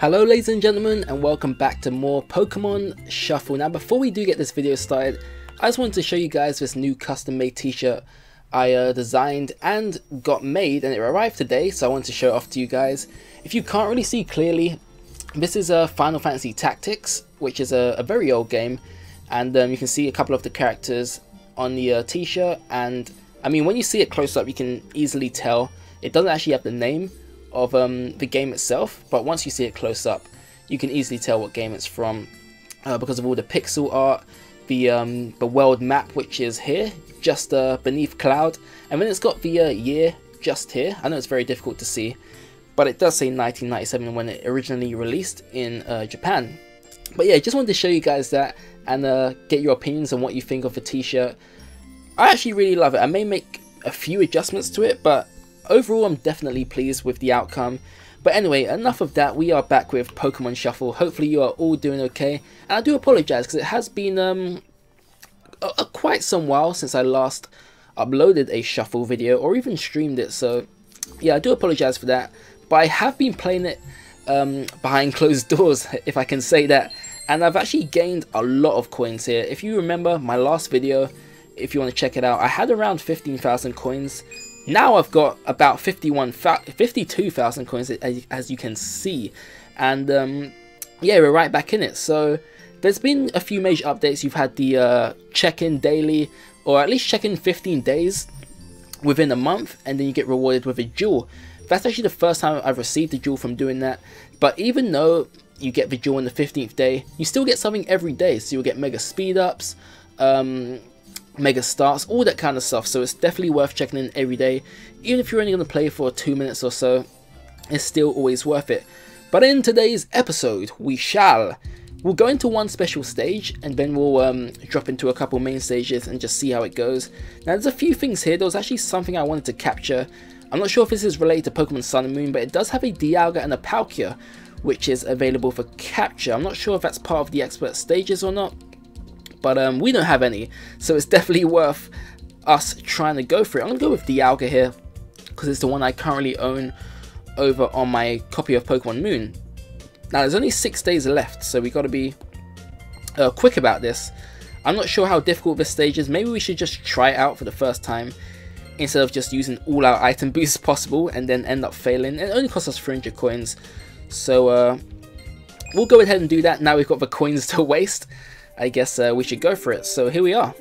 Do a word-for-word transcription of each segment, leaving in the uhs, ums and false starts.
Hello ladies and gentlemen, and welcome back to more Pokemon Shuffle. Now before we do get this video started, I just wanted to show you guys this new custom made t-shirt I uh, designed and got made, and it arrived today, so I wanted to show it off to you guys. If you can't really see clearly, this is uh, Final Fantasy Tactics, which is a, a very old game, and um, you can see a couple of the characters on the uh, t-shirt, and I mean when you see it close up you can easily tell it doesn't actually have the name of um, the game itself, but once you see it close up you can easily tell what game it's from uh, because of all the pixel art, the um, the world map which is here just uh, beneath Cloud, and then it's got the uh, year just here. I know it's very difficult to see, but it does say nineteen ninety-seven when it originally released in uh, Japan. But yeah, just wanted to show you guys that and uh, get your opinions on what you think of the t-shirt. I actually really love it. I may make a few adjustments to it, but overall I'm definitely pleased with the outcome. But anyway, enough of that, we are back with Pokemon Shuffle. Hopefully you are all doing okay, and I do apologise because it has been um, a, a quite some while since I last uploaded a Shuffle video or even streamed it, so yeah, I do apologise for that. But I have been playing it um, behind closed doors, if I can say that, and I've actually gained a lot of coins here. If you remember my last video, if you want to check it out, I had around fifteen thousand coins. Now I've got about fifty-two thousand coins, as you can see, and um, yeah, we're right back in it. So there's been a few major updates. You've had the uh, check-in daily, or at least check-in fifteen days within a month, and then you get rewarded with a jewel. That's actually the first time I've received a jewel from doing that, but even though you get the jewel on the fifteenth day, you still get something every day, so you'll get mega speed-ups, um, mega starts, all that kind of stuff. So it's definitely worth checking in every day, even if you're only going to play for two minutes or so, it's still always worth it. But in today's episode we shall we'll go into one special stage, and then we'll um, drop into a couple main stages and just see how it goes. Now there's a few things here. There was actually something I wanted to capture. I'm not sure if this is related to Pokemon Sun and Moon, but it does have a Dialga and a Palkia which is available for capture. I'm not sure if that's part of the expert stages or not, but um, we don't have any, so it's definitely worth us trying to go for it. I'm going to go with Dialga here because it's the one I currently own over on my copy of Pokemon Moon. Now there's only six days left, so we got to be uh, quick about this. I'm not sure how difficult this stage is. Maybe we should just try it out for the first time instead of just using all our item boosts possible and then end up failing. It only costs us three hundred coins, so uh, we'll go ahead and do that. Now we've got the coins to waste, I guess uh, we should go for it. So here we are.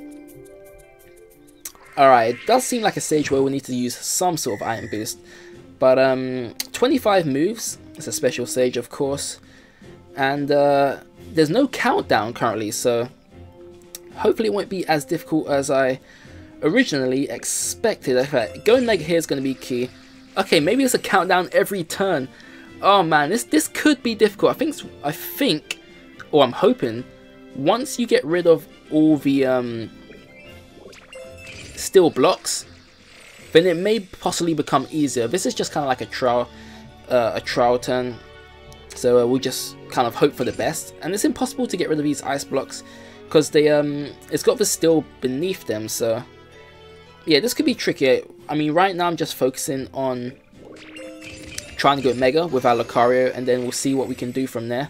Alright, it does seem like a stage where we need to use some sort of item boost, but um, twenty-five moves, it's a special stage of course, and uh, there's no countdown currently, so hopefully it won't be as difficult as I originally expected. Okay, going like here is going to be key. Okay, maybe it's a countdown every turn. Oh man, this this could be difficult. I think, I think, or I'm hoping, once you get rid of all the um, steel blocks, then it may possibly become easier. This is just kind of like a trial, uh, a trial turn, so uh, we'll just kind of hope for the best. And it's impossible to get rid of these ice blocks because they um, it's got the steel beneath them. So yeah, this could be tricky. I mean, right now I'm just focusing on trying to go mega with our Lucario, and then we'll see what we can do from there.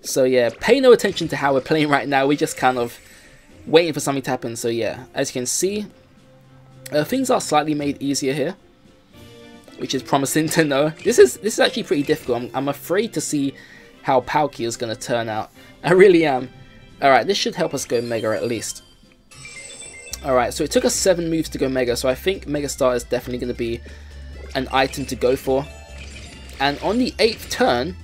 So yeah, pay no attention to how we're playing right now, we're just kind of waiting for something to happen. So yeah, as you can see, uh, things are slightly made easier here, which is promising to know. This is this is actually pretty difficult. I'm, I'm afraid to see how Palkia is going to turn out. I really am. Alright, this should help us go Mega at least. Alright, so it took us seven moves to go Mega, so I think Mega Star is definitely going to be an item to go for. And on the eighth turn,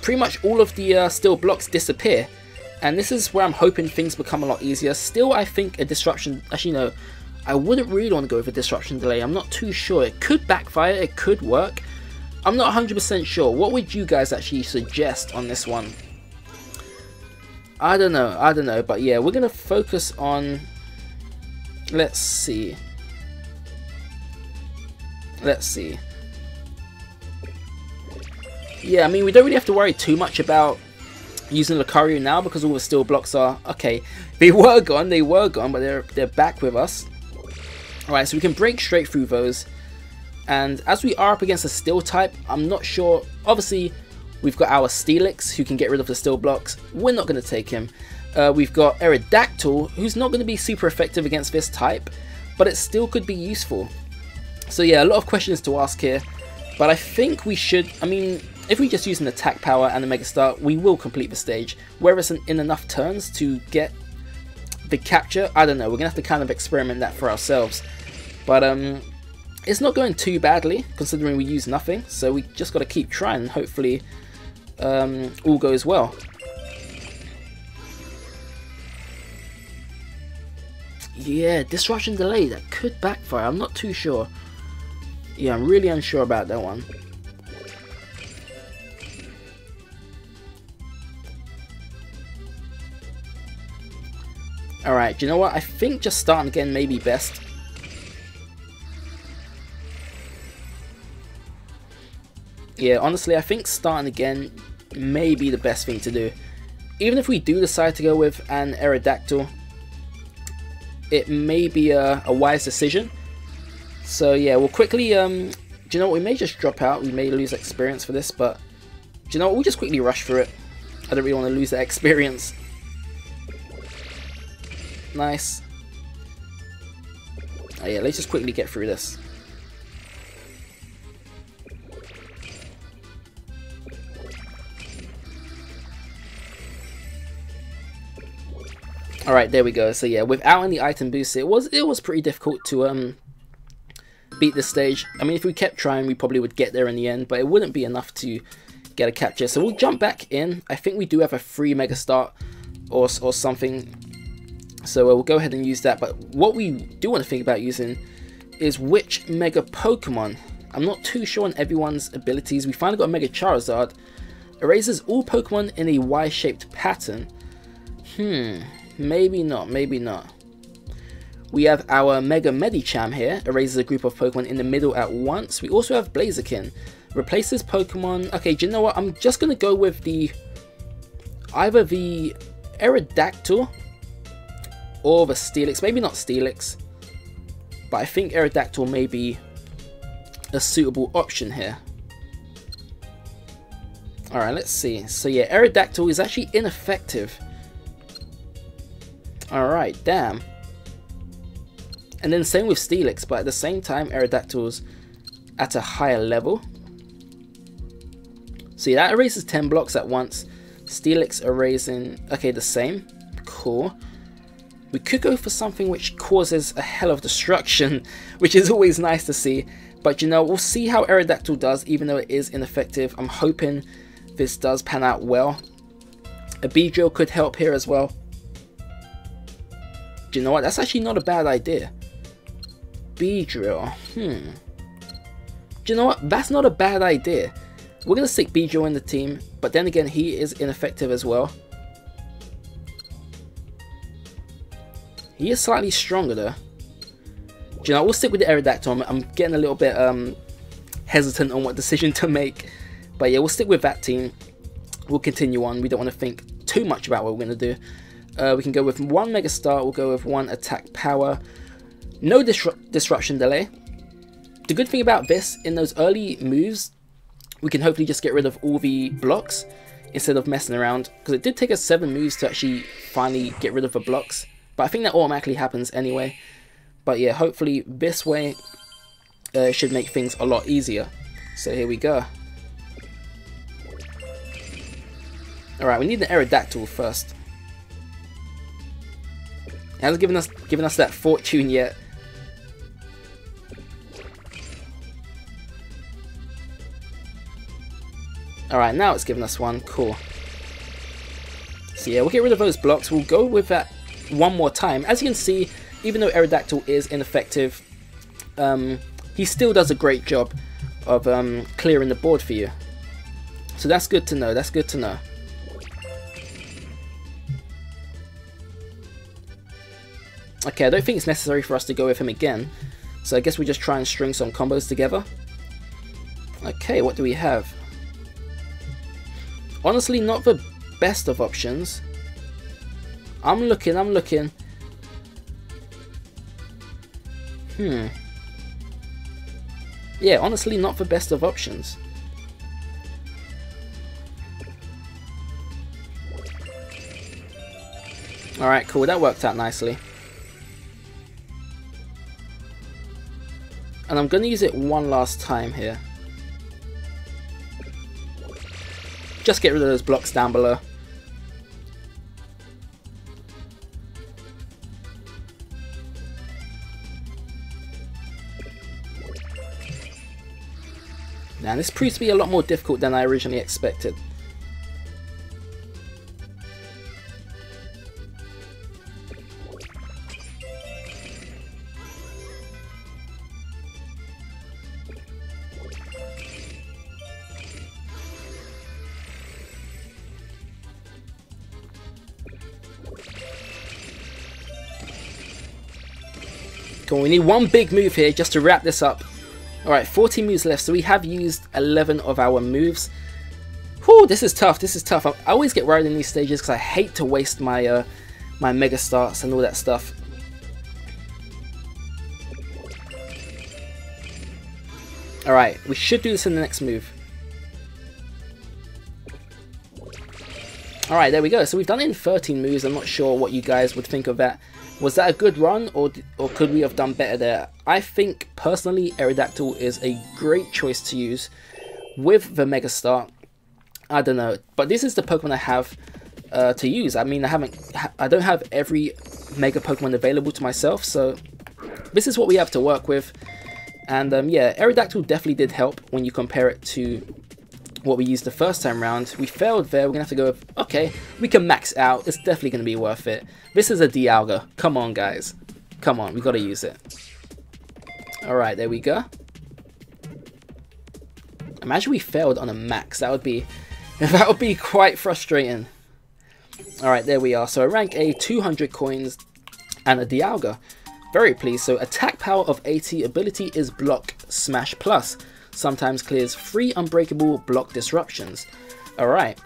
pretty much all of the uh, steel blocks disappear, and this is where I'm hoping things become a lot easier. Still, I think a disruption, actually no, I wouldn't really want to go with a disruption delay. I'm not too sure. It could backfire, it could work. I'm not one hundred percent sure. What would you guys actually suggest on this one? I don't know, I don't know, but yeah, we're going to focus on, let's see, let's see. Yeah, I mean, we don't really have to worry too much about using Lucario now because all the steel blocks are... Okay, they were gone, they were gone, but they're, they're back with us. Alright, so we can break straight through those. And as we are up against a steel type, I'm not sure... Obviously, We've got our Steelix, who can get rid of the Steel Blocks. We're not going to take him. Uh, we've got Aerodactyl, who's not going to be super effective against this type, but it still could be useful. So yeah, a lot of questions to ask here, but I think we should, I mean, if we just use an attack power and a Mega Star, we will complete the stage. Whether it's in enough turns to get the capture, I don't know, we're going to have to kind of experiment that for ourselves. But um, it's not going too badly, considering we use nothing, so we just got to keep trying and hopefully um, all goes well. Yeah, disruption delay, that could backfire, I'm not too sure. Yeah, I'm really unsure about that one. Alright, do you know what? I think just starting again may be best. Yeah, honestly, I think starting again may be the best thing to do. Even if we do decide to go with an Aerodactyl, it may be a, a wise decision. So yeah, we'll quickly, um, do you know what, we may just drop out, we may lose experience for this, but do you know what, we'll just quickly rush through it. I don't really want to lose that experience. Nice. Oh yeah, let's just quickly get through this. Alright, there we go. So yeah, without any item boosts, it was it was pretty difficult to um beat this stage. I mean, if we kept trying, we probably would get there in the end, but it wouldn't be enough to get a capture. So we'll jump back in. I think we do have a free Mega Start or, or something. So we'll go ahead and use that. But what we do want to think about using is which Mega Pokemon. I'm not too sure on everyone's abilities. We finally got a Mega Charizard. Erases all Pokemon in a Y-shaped pattern. Hmm... Maybe not, maybe not. We have our Mega Medicham here, erases a group of Pokemon in the middle at once. We also have Blaziken, replaces Pokemon... Okay, do you know what? I'm just going to go with the... either the Aerodactyl or the Steelix. Maybe not Steelix, but I think Aerodactyl may be a suitable option here. Alright, let's see. So yeah, Aerodactyl is actually ineffective. Alright, damn. And then same with Steelix, but at the same time, Aerodactyl's at a higher level. See, that erases ten blocks at once. Steelix erasing... Okay, the same. Cool. We could go for something which causes a hell of destruction, which is always nice to see. But, you know, we'll see how Aerodactyl does, even though it is ineffective. I'm hoping this does pan out well. A Beedrill could help here as well. You know what, that's actually not a bad idea. Beedrill, hmm. Do you know what, that's not a bad idea. We're going to stick Beedrill in the team, but then again, he is ineffective as well. He is slightly stronger though. Do you know, we'll stick with the Aerodactyl. I'm getting a little bit um, hesitant on what decision to make. But yeah, we'll stick with that team. We'll continue on, we don't want to think too much about what we're going to do. Uh, we can go with one Mega Star, we'll go with one attack power. No disru- disruption delay. The good thing about this, in those early moves, we can hopefully just get rid of all the blocks instead of messing around. Because it did take us seven moves to actually finally get rid of the blocks. But I think that automatically happens anyway. But yeah, hopefully this way uh, should make things a lot easier. So here we go. Alright, we need an Aerodactyl first. It hasn't given us, given us that fortune yet. Alright, now it's given us one. Cool. So yeah, we'll get rid of those blocks. We'll go with that one more time. As you can see, even though Aerodactyl is ineffective, um, he still does a great job of um, clearing the board for you. So that's good to know. That's good to know. Okay, I don't think it's necessary for us to go with him again, so I guess we just try and string some combos together. Okay, what do we have? Honestly, not the best of options. I'm looking, I'm looking. Hmm. Yeah, honestly, not the best of options. Alright, cool. That worked out nicely. And I'm going to use it one last time here. Just get rid of those blocks down below. Now this proves to be a lot more difficult than I originally expected. Cool, we need one big move here just to wrap this up. Alright, forty moves left, so we have used eleven of our moves. Whew, this is tough, this is tough. I always get worried in these stages because I hate to waste my uh, my Mega Starts and all that stuff. Alright, we should do this in the next move. Alright, there we go. So we've done it in thirteen moves. I'm not sure what you guys would think of that. Was that a good run, or or could we have done better there? I think, personally, Aerodactyl is a great choice to use with the Mega Start. I don't know, but this is the Pokemon I have uh, to use. I mean, I haven't, I don't have every Mega Pokemon available to myself, so this is what we have to work with. And um, yeah, Aerodactyl definitely did help when you compare it to what we used the first time round. We failed there, we're gonna have to go with, okay, we can max out, it's definitely gonna be worth it. This is a Dialga, come on guys, come on, we gotta use it. Alright, there we go. Imagine we failed on a max, that would be, that would be quite frustrating. Alright, there we are, so a rank A, two hundred coins, and a Dialga. Very pleased, so attack power of eighty, ability is block smash plus. Sometimes clears three unbreakable block disruptions. Alright,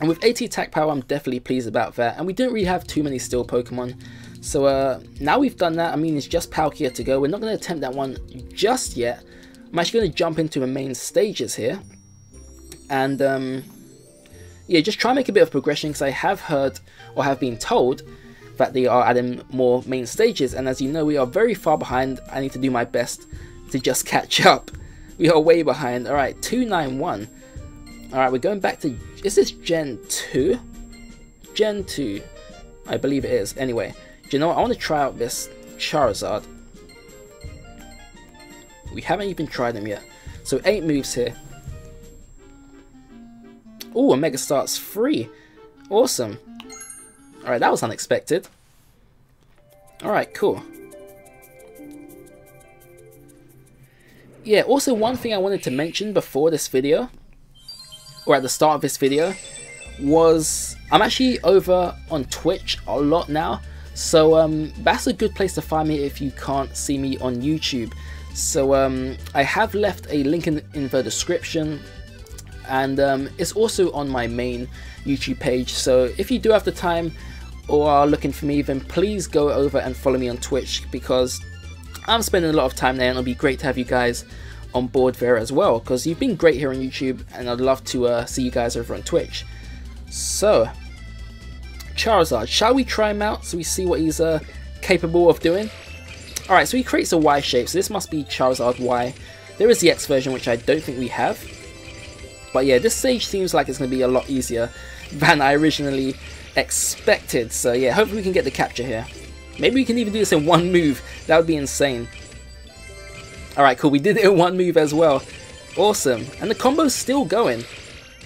and with eighty attack power I'm definitely pleased about that, and we didn't really have too many steel Pokemon, so uh, now we've done that. I mean, it's just Palkia to go, we're not going to attempt that one just yet. I'm actually going to jump into the main stages here, and um, yeah, just try and make a bit of progression, because I have heard, or have been told, that they are adding more main stages, and as you know, we are very far behind. I need to do my best to just catch up. We are way behind. Alright, two ninety-one. Alright, we're going back to... Is this Gen two? Gen two. I believe it is. Anyway, do you know what? I want to try out this Charizard. We haven't even tried them yet. So, eight moves here. Ooh, a Mega Start's free. Awesome. Alright, that was unexpected. Alright, cool. Yeah, also one thing I wanted to mention before this video, or at the start of this video, was I'm actually over on Twitch a lot now, so um, that's a good place to find me if you can't see me on YouTube. So um, I have left a link in, in the description, and um, it's also on my main YouTube page, so if you do have the time or are looking for me, then please go over and follow me on Twitch, because I'm spending a lot of time there, and it'll be great to have you guys on board there as well, because you've been great here on YouTube, and I'd love to uh, see you guys over on Twitch. So, Charizard, shall we try him out so we see what he's uh, capable of doing? Alright, so he creates a Y shape, so this must be Charizard Y. There is the X version, which I don't think we have. But yeah, this stage seems like it's going to be a lot easier than I originally expected. So yeah, hopefully we can get the capture here. Maybe we can even do this in one move. That would be insane. Alright, cool. We did it in one move as well. Awesome. And the combo's still going.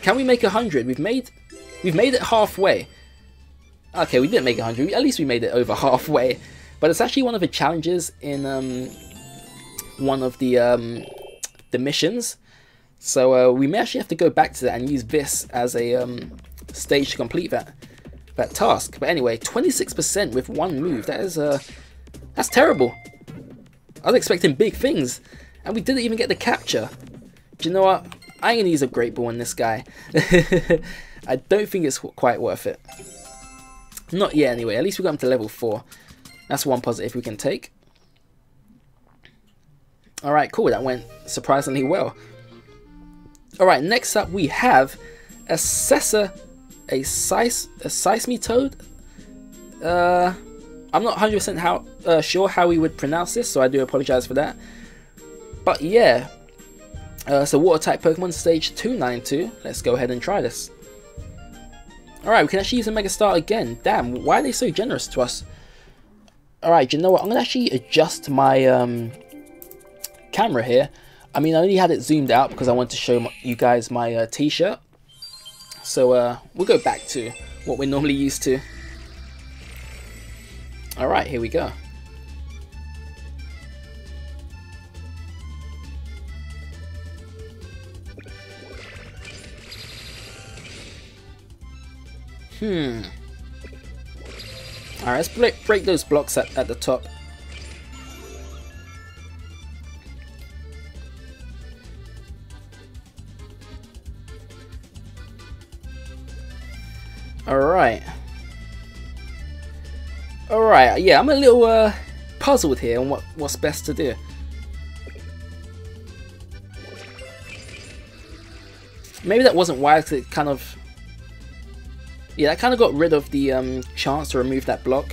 Can we make one hundred? We've made we've made it halfway. Okay, we didn't make one hundred. At least we made it over halfway. But it's actually one of the challenges in um, one of the, um, the missions. So uh, we may actually have to go back to that and use this as a um, stage to complete that. That task. But anyway, twenty-six percent with one move. That is uh that's terrible. I was expecting big things, and we didn't even get the capture. Do you know what? I'm gonna use a great ball on this guy. I don't think it's quite worth it. Not yet anyway. At least we got him to level four. That's one positive we can take. Alright, cool. That went surprisingly well. Alright, next up we have Assessor. A Seismitoad, Uh, I'm not one hundred percent how uh, sure how we would pronounce this, so I do apologize for that. But yeah, uh, so water type Pokemon stage two ninety-two. Let's go ahead and try this. Alright, we can actually use a Mega Star again. Damn, why are they so generous to us? Alright, you know what? I'm going to actually adjust my um, camera here. I mean, I only had it zoomed out because I wanted to show my, you guys my uh, t-shirt. So uh, we'll go back to what we're normally used to. Alright, here we go. Hmm. Alright, let's break, break those blocks at, at the top. Alright. Alright, yeah, I'm a little uh, puzzled here on what, what's best to do. Maybe that wasn't wise because it kind of... Yeah, that kind of got rid of the um, chance to remove that block.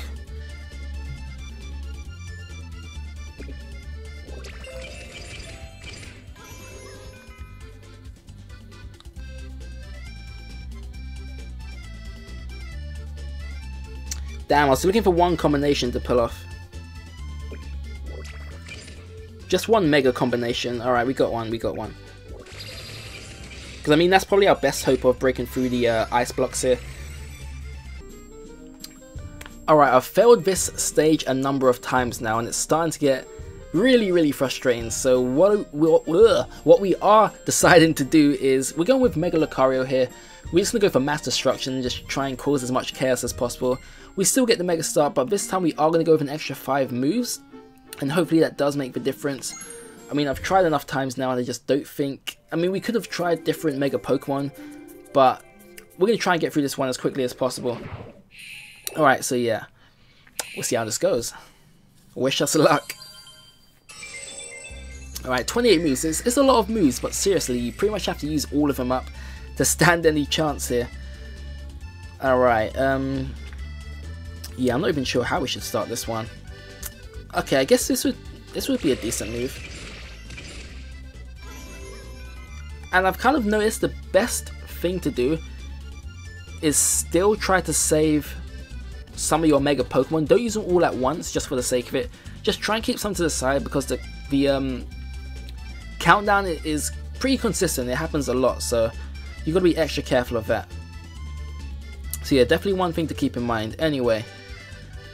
Damn, I was looking for one combination to pull off. Just one mega combination. Alright, we got one, we got one. Because, I mean, that's probably our best hope of breaking through the uh, ice blocks here. Alright, I've failed this stage a number of times now and it's starting to get really, really frustrating. So what we, ugh, what we are deciding to do is, we're going with Mega Lucario here. We're just going to go for mass destruction and just try and cause as much chaos as possible. We still get the Mega Star, but this time we are going to go with an extra five moves. And hopefully that does make the difference. I mean, I've tried enough times now and I just don't think... I mean, we could have tried different Mega Pokemon, but we're going to try and get through this one as quickly as possible. Alright, so yeah, we'll see how this goes. Wish us luck. Alright, twenty-eight moves. It's, it's a lot of moves, but seriously, you pretty much have to use all of them up to stand any chance here. Alright, um... yeah, I'm not even sure how we should start this one. Okay, I guess this would, this would be a decent move. And I've kind of noticed the best thing to do is still try to save some of your Mega Pokemon. Don't use them all at once, just for the sake of it. Just try and keep some to the side because the the um, countdown is pretty consistent. It happens a lot, so you've got to be extra careful of that. So yeah, definitely one thing to keep in mind. Anyway,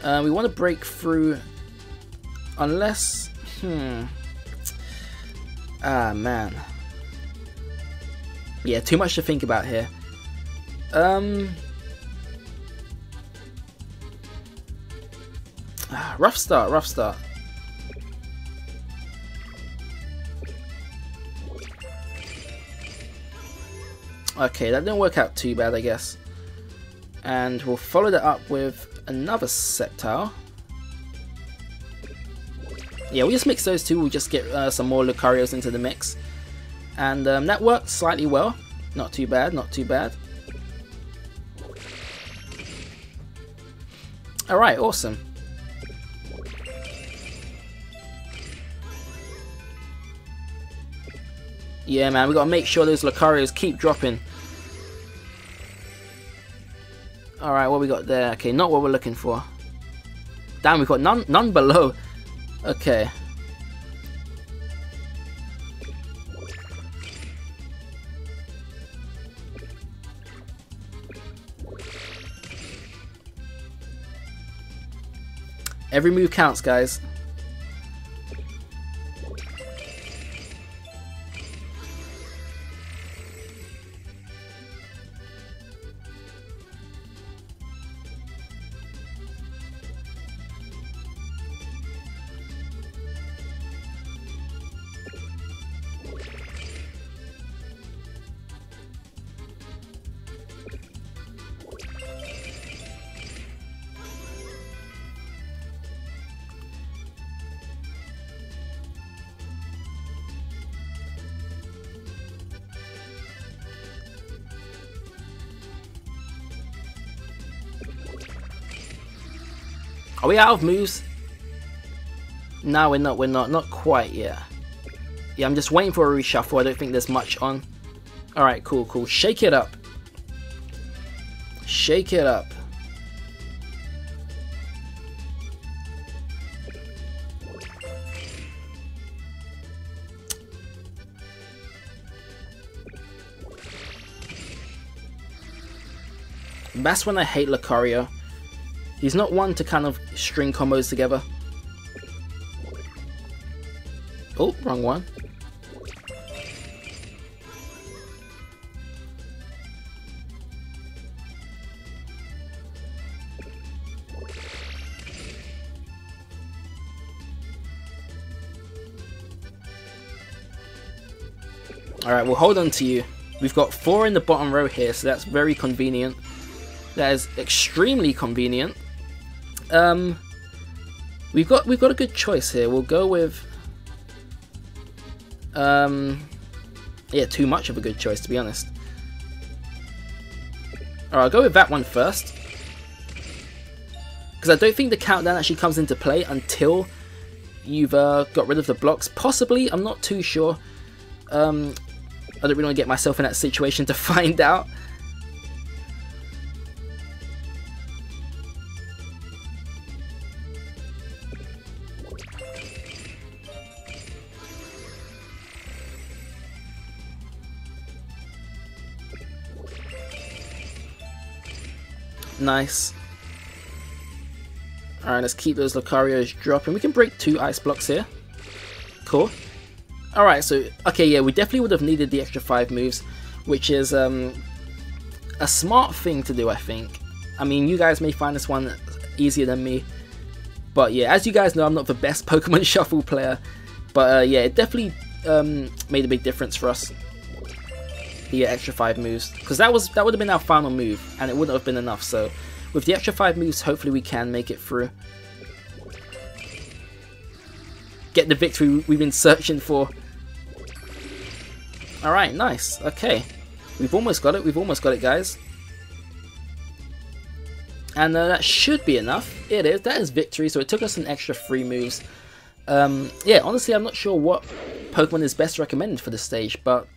uh, we want to break through, unless, hmm, ah man, yeah, too much to think about here. Um. Rough start, rough start. Okay, that didn't work out too bad, I guess. And we'll follow that up with another Sceptile. Yeah, we'll just mix those two. We'll just get uh, some more Lucarios into the mix. And um, that worked slightly well. Not too bad, not too bad. Alright, awesome. Yeah, man, we gotta make sure those Lucarios keep dropping. Alright, what we got there? Okay, not what we're looking for. Damn, we've got none, none below. Okay. Every move counts, guys. Are we out of moves? No, we're not. We're not. Not quite yet. Yeah, I'm just waiting for a reshuffle. I don't think there's much on. Alright, cool, cool. Shake it up. Shake it up. That's when I hate Lucario. He's not one to kind of string combos together. Oh, wrong one. Alright, we'll hold on to you. We've got four in the bottom row here, so that's very convenient. That is extremely convenient. Um, we've got we've got a good choice here. We'll go with um, yeah, too much of a good choice, to be honest. All right, I'll go with that one first, because I don't think the countdown actually comes into play until you've uh, got rid of the blocks. Possibly, I'm not too sure. Um, I don't really want to get myself in that situation to find out. Nice. Alright, let's keep those Lucarios dropping. We can break two ice blocks here. Cool. Alright, so, okay, yeah, we definitely would have needed the extra five moves, which is um, a smart thing to do, I think. I mean, you guys may find this one easier than me, but yeah, as you guys know, I'm not the best Pokemon Shuffle player, but uh, yeah, it definitely um, made a big difference for us. The extra five moves, because that was that would have been our final move, and it wouldn't have been enough. So, with the extra five moves, hopefully we can make it through, get the victory we've been searching for. All right, nice. Okay, we've almost got it. We've almost got it, guys. And uh, that should be enough. It is. That is victory. So it took us an extra three moves. Um, yeah, honestly, I'm not sure what Pokemon is best recommended for this stage, but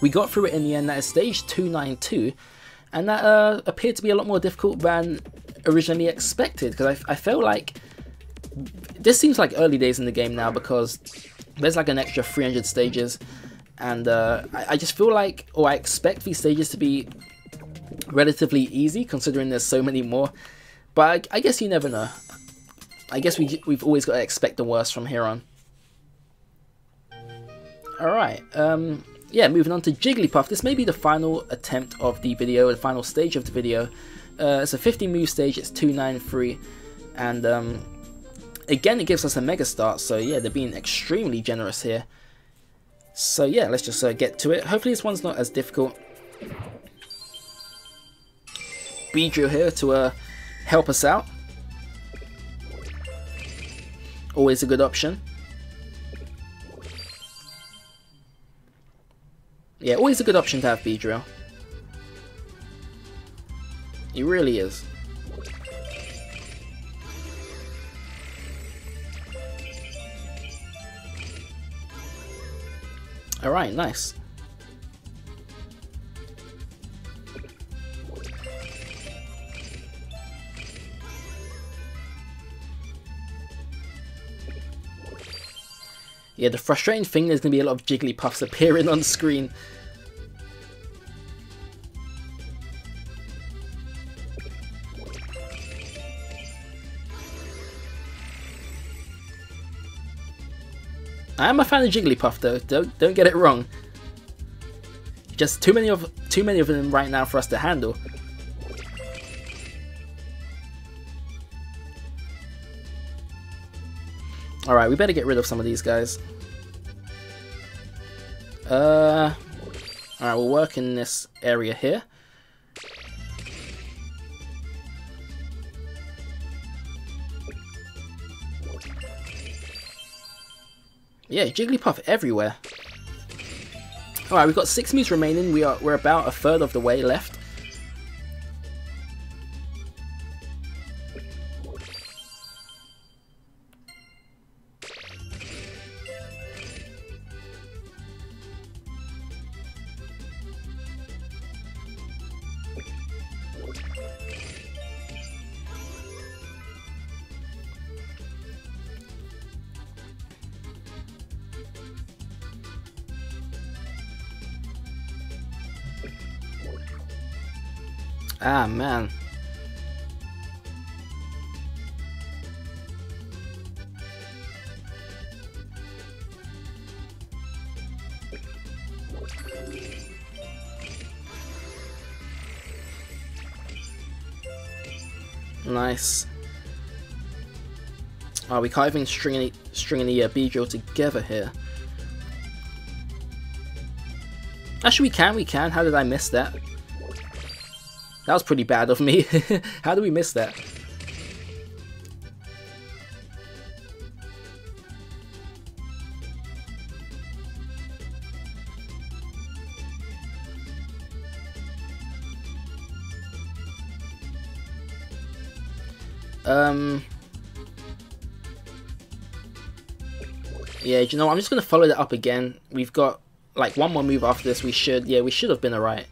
we got through it in the end. That is stage two ninety-two, and that uh, appeared to be a lot more difficult than originally expected, because I, I felt like this seems like early days in the game now, because there's like an extra three hundred stages, and uh, I, I just feel like, or I expect these stages to be relatively easy considering there's so many more, but I, I guess you never know. I guess we, we've always got to expect the worst from here on. Alright, um... yeah, moving on to Jigglypuff. This may be the final attempt of the video, the final stage of the video. Uh, it's a fifty move stage, it's two ninety-three, and um, again, it gives us a Mega Start, so yeah, they're being extremely generous here. So yeah, let's just uh, get to it. Hopefully this one's not as difficult. Beedrill here to uh, help us out. Always a good option. Yeah, always a good option to have Beedrill. He really is. Alright, nice. Yeah, the frustrating thing, there's going to be a lot of Jigglypuffs appearing on screen. I am a fan of Jigglypuff though, don't, don't get it wrong. Just too many of too many of them right now for us to handle. Alright, we better get rid of some of these guys. Uh, Alright, we'll work in this area here. Yeah, Jigglypuff everywhere. Alright, we've got six moves remaining. We are, we're about a third of the way left. Ah, man. Nice. Oh, we can't even string any, string any uh, Beedrill together here. Actually, we can, we can. How did I miss that? That was pretty bad of me. How did we miss that? Um... Yeah, do you know what? I'm just going to follow that up again. We've got, like, one more move after this. We should, yeah, we should have been alright.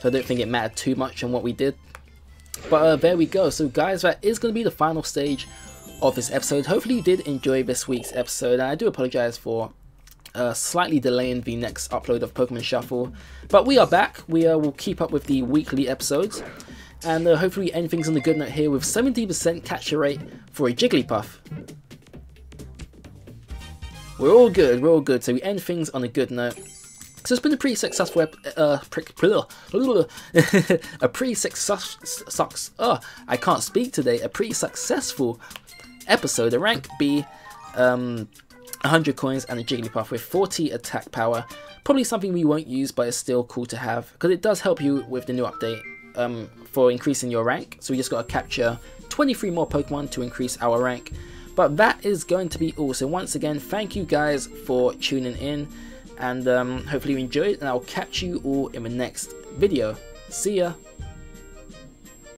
So I don't think it mattered too much on what we did. But uh, there we go. So, guys, that is going to be the final stage of this episode. Hopefully you did enjoy this week's episode. And I do apologize for uh, slightly delaying the next upload of Pokemon Shuffle. But we are back. We uh, will keep up with the weekly episodes. And uh, hopefully end things on a good note here with seventy percent capture rate for a Jigglypuff. We're all good, we're all good, so we end things on a good note. So it's been a pretty successful, ep uh, prick, a pretty successful, oh, I can't speak today, a pretty successful episode, a rank B, um, one hundred coins and a Jigglypuff with forty attack power. Probably something we won't use, but it's still cool to have, because it does help you with the new update um, for increasing your rank. So we just got to capture twenty-three more Pokemon to increase our rank. But that is going to be all. So once again, thank you guys for tuning in, and um, hopefully you enjoyed, and I'll catch you all in the next video. See ya!